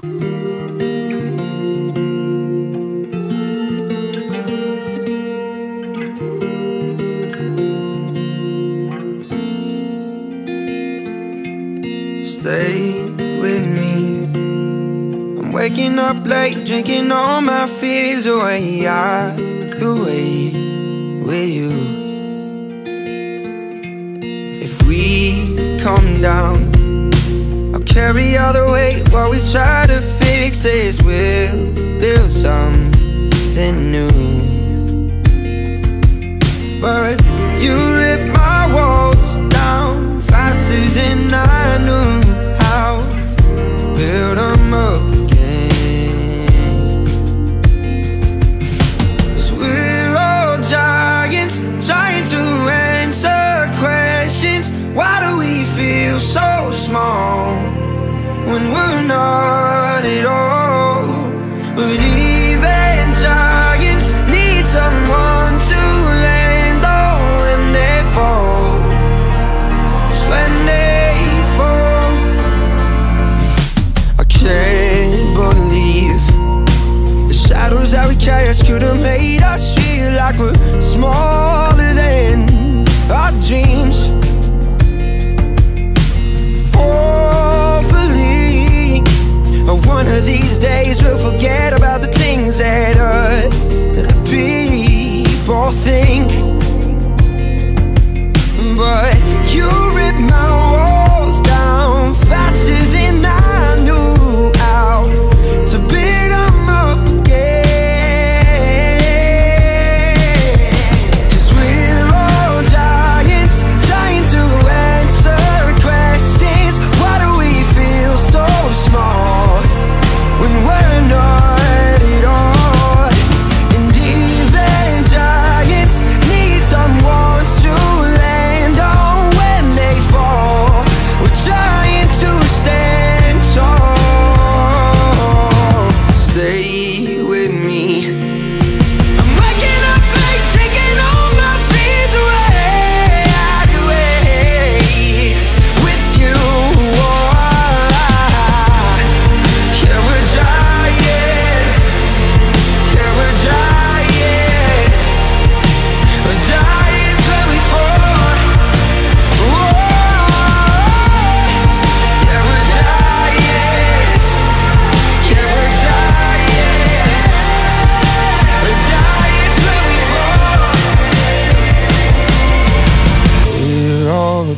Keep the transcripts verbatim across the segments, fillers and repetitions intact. Stay with me. I'm waking up late, drinking all my fears away. I could wait with you. If we come down, I'll carry all the weight while we try to fix this. We'll build something new. But you rip my walls down faster than I knew. Build them up again. 'Cause we're all giants, trying to answer questions. Why do we feel so small when we're not at all? But even giants need someone to land on when they fall. 'Cause when they can't believe the shadows that we cast could have made us feel like we're smaller than our dreams. Hopefully, one of these days we'll forget about the things that other people think. But you rip my walls down faster than I knew.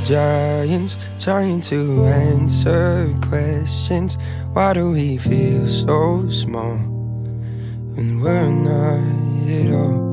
Giants trying to answer questions. Why do we feel so small when we're not at all?